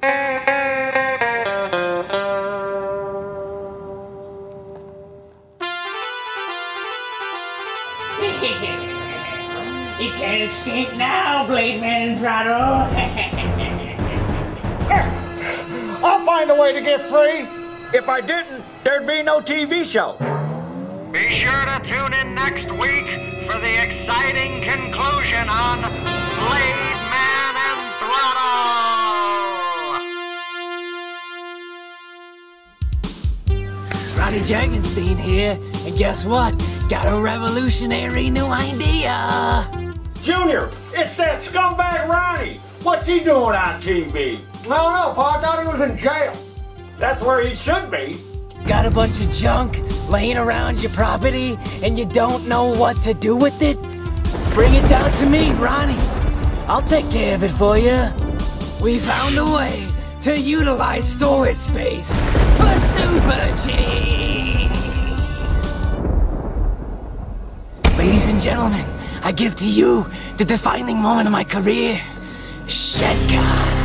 You can't escape now, Blade Man and Throttle. I'll find a way to get free. If I didn't, there'd be no TV show. Be sure to tune in next week for the exciting conclusion on Blade Man and Throttle. Ronnie Jergenstein here, and guess what? Got a revolutionary new idea. Junior, it's that scumbag Ronnie. What's he doing on TV? No, Pa, I thought he was in jail. That's where he should be. Got a bunch of junk laying around your property and you don't know what to do with it? Bring it down to me, Ronnie. I'll take care of it for you. We found a way to utilize storage space for Super G. Ladies and gentlemen, I give to you the defining moment of my career, Shed Cars.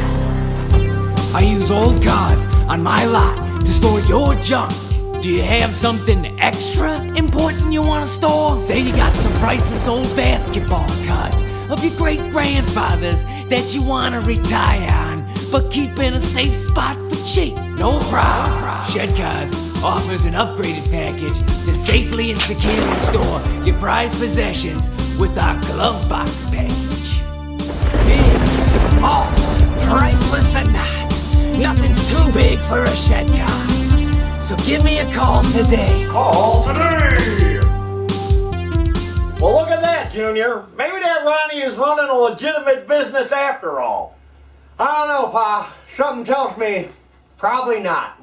I use old cars on my lot to store your junk. Do you have something extra important you want to store? Say you got some priceless old basketball cards of your great-grandfathers that you want to retire on, but keep in a safe spot for cheap. No problem. Shed Cars offers an upgraded package to safely and securely store your prized possessions with our glove box package. Big, small, priceless or not, nothing's too big for a Shed Car. So give me a call today. Call today! Well, look at that, Junior. Maybe that Ronnie is running a legitimate business after all. I don't know, Pa. Something tells me probably not.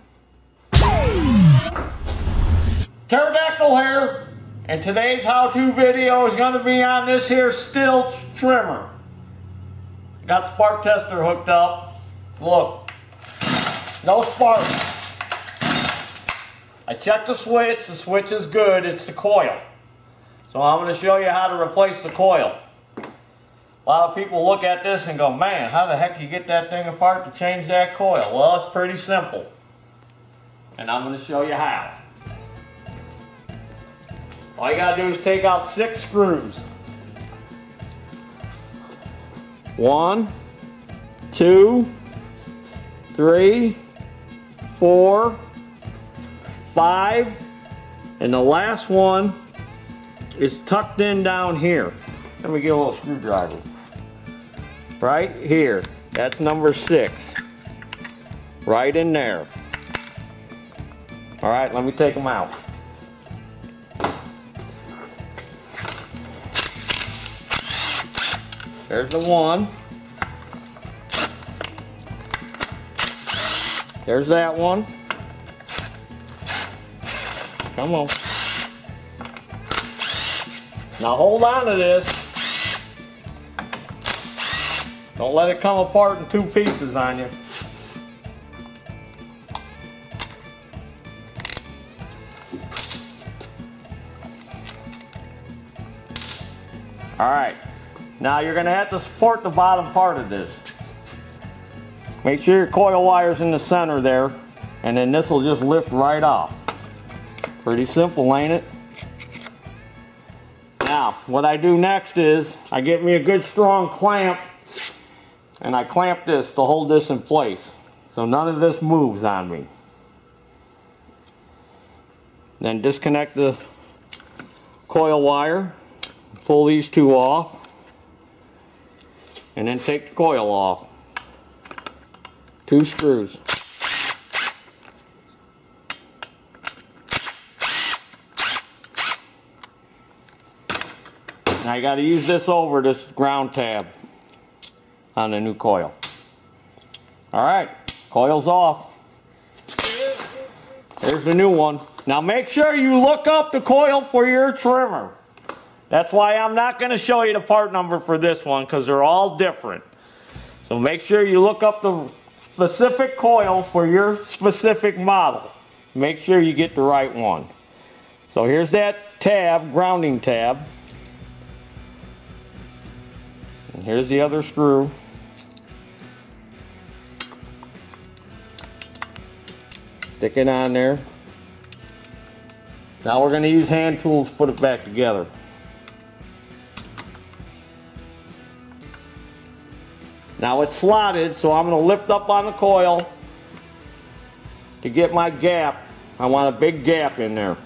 Pterodactyl here, and today's how-to video is going to be on this here Stihl trimmer. Got the spark tester hooked up. Look, no spark. I checked the switch is good, it's the coil. So I'm going to show you how to replace the coil. A lot of people look at this and go, man, how the heck you get that thing apart to change that coil? Well, it's pretty simple. And I'm going to show you how. All you gotta do is take out 6 screws. 1, 2, 3, 4, 5, and the last one is tucked in down here. Let me get a little screwdriver. Right here, that's number 6. Right in there. All right, let me take them out. There's the 1. There's that one. Come on. Now hold on to this. Don't let it come apart in 2 pieces on you. All right. Now you're going to have to support the bottom part of this. Make sure your coil wire's in the center there, and then this will just lift right off. Pretty simple, ain't it? Now, what I do next is I get me a good strong clamp, and I clamp this to hold this in place. So none of this moves on me. Then disconnect the coil wire, pull these 2 off. And then take the coil off. 2 screws. Now you got to use this over this ground tab on the new coil. All right, coil's off. There's the new one. Now make sure you look up the coil for your trimmer. That's why I'm not going to show you the part number for this one, because they're all different. So make sure you look up the specific coil for your specific model. Make sure you get the right one. So here's that tab, grounding tab. And here's the other screw. Stick it on there. Now we're going to use hand tools to put it back together. Now it's slotted, so I'm going to lift up on the coil to get my gap. I want a big gap in there.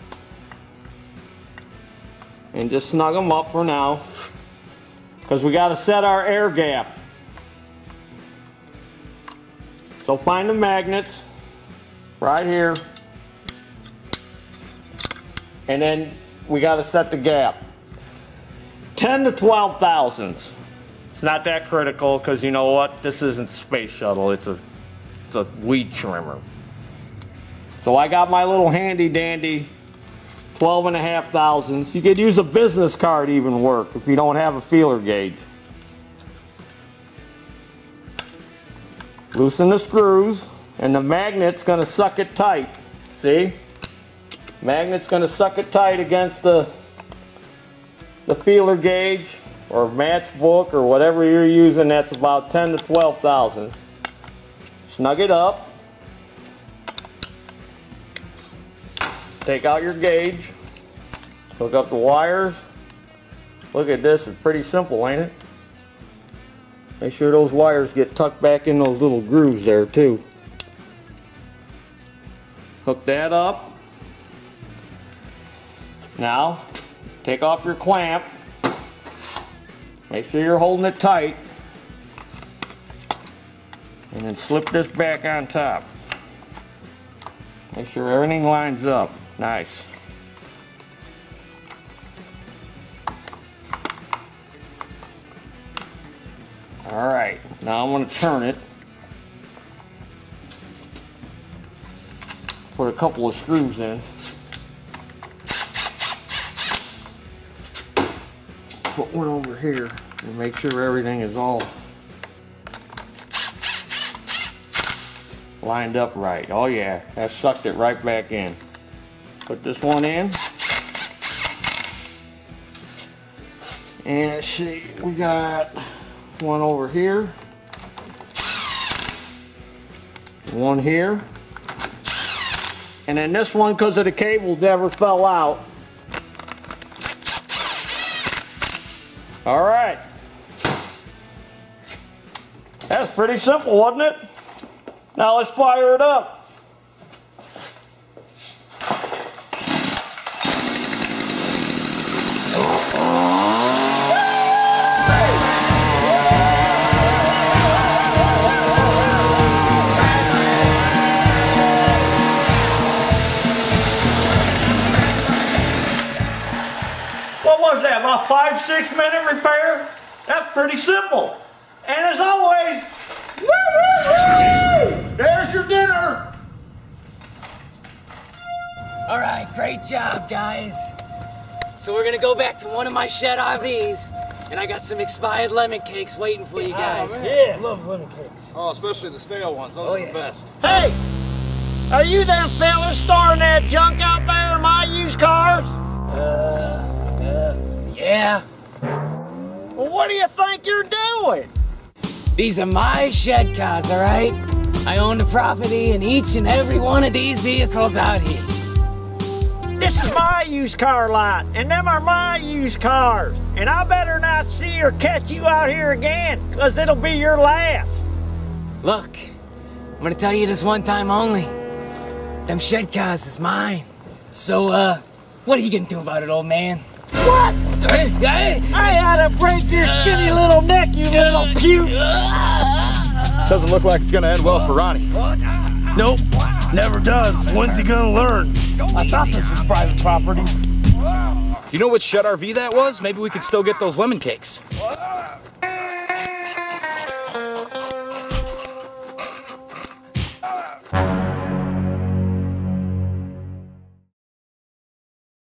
And just snug them up for now, because we got to set our air gap. So find the magnets right here, and then we got to set the gap. 10 to 12 thousandths. It's not that critical, because you know what? This isn't space shuttle, it's a weed trimmer. So I got my little handy dandy 12.5 thousandths. You could use a business card even work if you don't have a feeler gauge. Loosen the screws, and the magnet's going to suck it tight. See? Magnet's going to suck it tight against the feeler gauge or matchbook or whatever you're using. That's about 10 to 12 thousandths. Snug it up. Take out your gauge, hook up the wires. Look at this, it's pretty simple, ain't it? Make sure those wires get tucked back in those little grooves there too. Hook that up. Now, take off your clamp. Make sure you're holding it tight. And then slip this back on top. Make sure everything lines up. Nice. All right, now I'm going to turn it. Put a couple of screws in. Put one over here and make sure everything is all lined up right. Oh yeah, that sucked it right back in. Put this one in. And let's see, we got one over here, one here, and then this one, because of the cable, never fell out. All right. That's pretty simple, wasn't it? Now let's fire it up. What was that, about 5-6 minute repair? That's pretty simple. And as always, there's your dinner! Alright, great job, guys. So we're gonna go back to one of my Shed RVs, and I got some expired lemon cakes waiting for you guys. Oh, yeah, I love lemon cakes. Oh, especially the stale ones. Those are the best. Hey! Are you them fellas storing that junk out there in my used cars? Yeah. Well, what do you think you're doing? These are my Shed Cars, alright? I own the property and each and every one of these vehicles out here. This is my used car lot, and them are my used cars. And I better not see or catch you out here again, because it'll be your last. Look, I'm going to tell you this one time only. Them Shed Cars is mine. So, what are you going to do about it, old man? What? I ought to break your skinny little neck, you little puke. Doesn't look like it's gonna end well for Ronnie. Nope, never does. When's he gonna learn? I thought this was private property. You know which Shed RV that was? Maybe we could still get those lemon cakes.